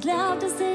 glaubt, dass ich